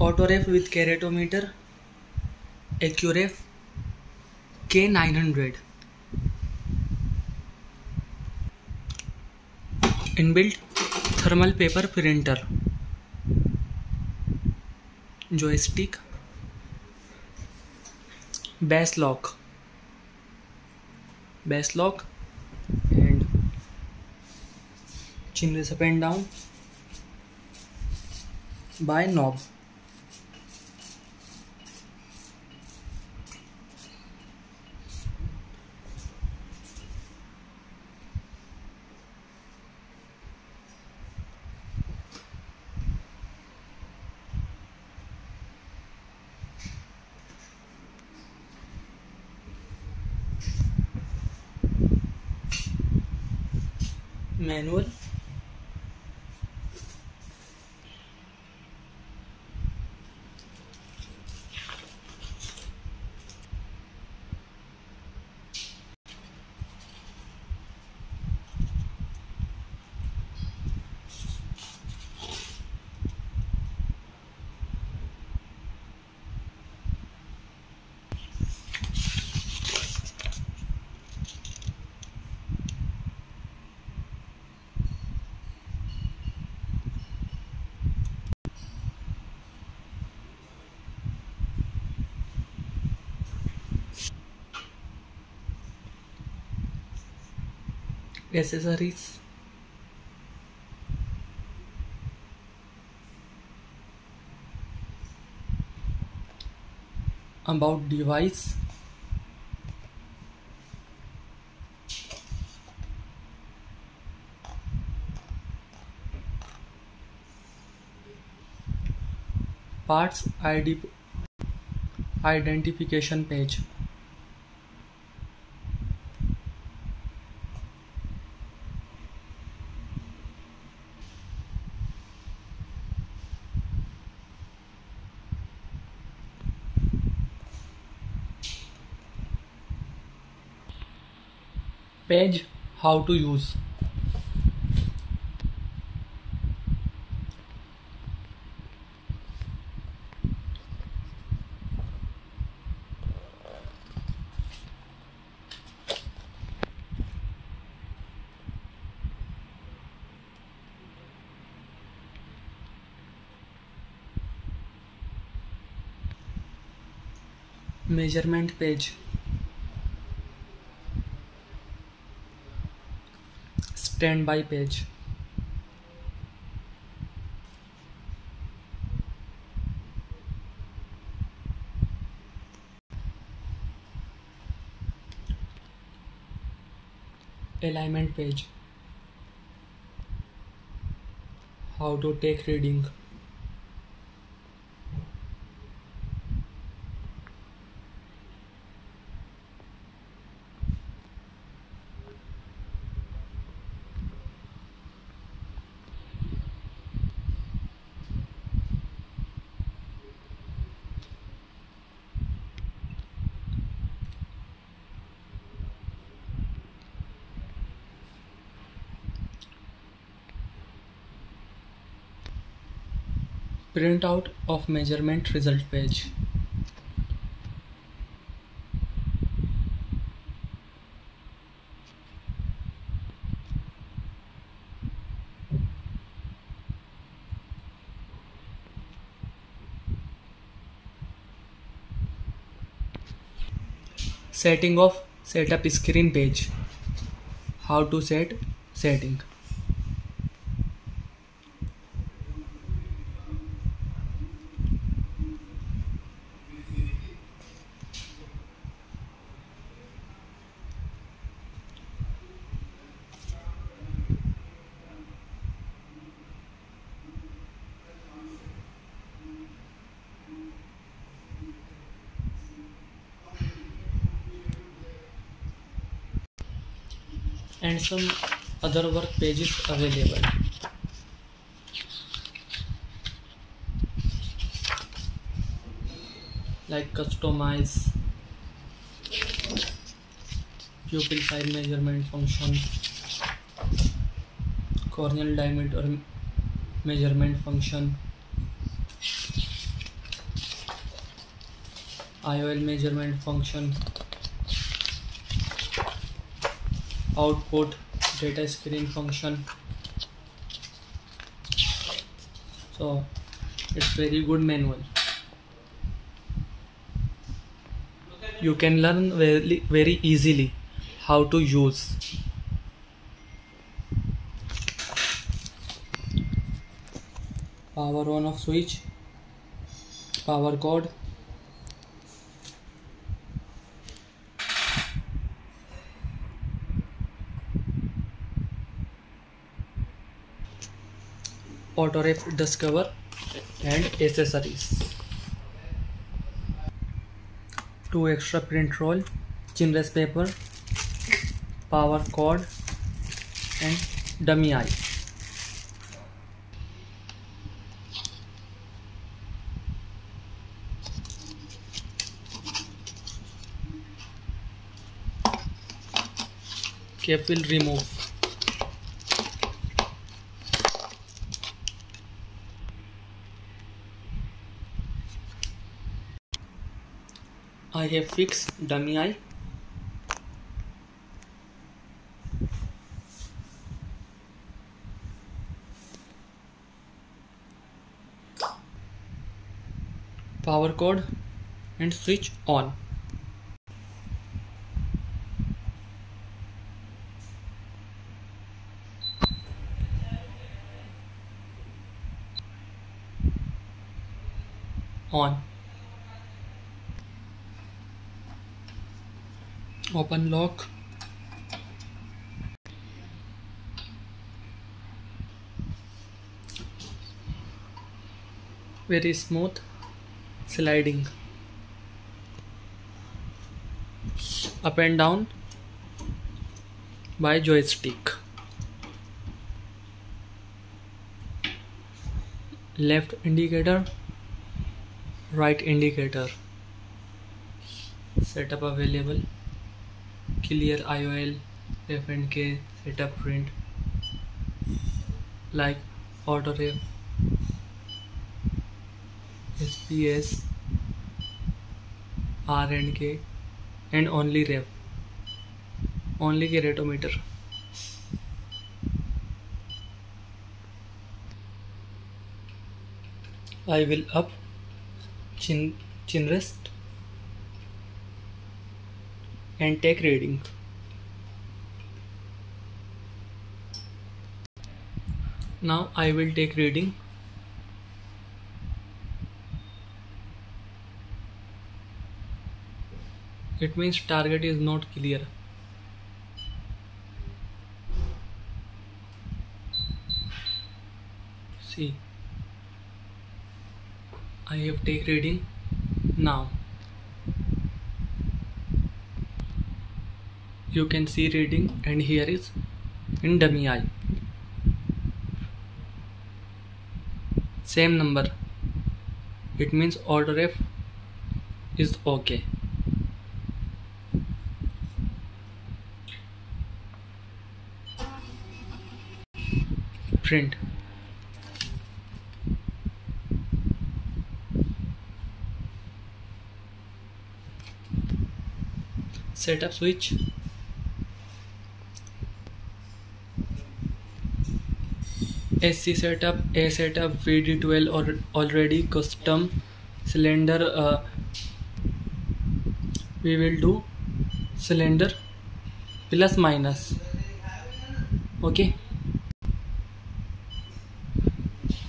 Autoref with Keratometer Accuref K900. Inbuilt thermal paper printer, joystick, bass lock, and chin is up and down by knob. Manual, accessories, about device, parts identification page. Page how to use. Measurement page. Standby page, alignment page, how to take reading, print out of measurement result page, setting of setup screen page, how to set setting. And some other work pages available. Like customize, pupil size measurement function, corneal diameter measurement function, IOL measurement function, output data screen function. So it's very good manual. You can learn very easily how to use. Power on off switch, power cord, auto ref dust cover and accessories. 2 extra print roll, chinless paper, power cord and dummy eye. Cap will remove. I have fixed dummy eye. Power cord and switch on. On. Open lock. Very smooth sliding. Up and down by joystick. Left indicator, right indicator. Setup available. Clear IOL, F&K, setup print, like Autoref, SPS, R&K and only ref, only keratometer. I will up chin rest and take reading. Now I will take reading. It means target is not clear. See, I have take reading now. You can see reading and here is in dummy eye. Same number. It means Autoref is okay. Print. Setup switch. SC setup, A setup, VD12 or already custom cylinder. We will do cylinder plus minus. Okay.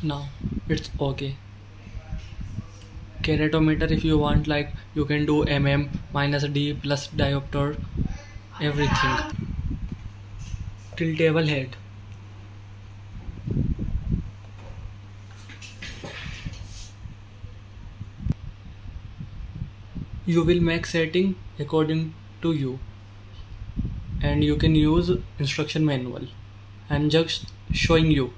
Now it's okay. Keratometer, if you want, like you can do mm, minus d, plus diopter, everything. Tiltable head. You will make setting according to you and you can use instruction manual. I am just showing you.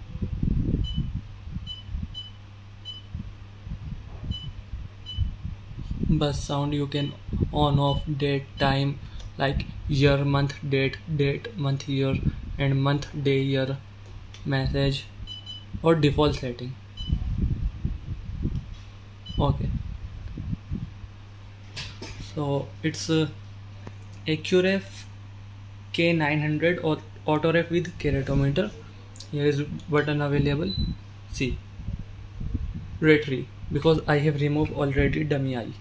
Bus sound you can on off, date, time, like year, month, date, month, year and month, day, year, message or default setting. Okay. So it's Accuref K900 or Autoref with Keratometer. Here is button available. See, rotary, because I have removed already dummy eye.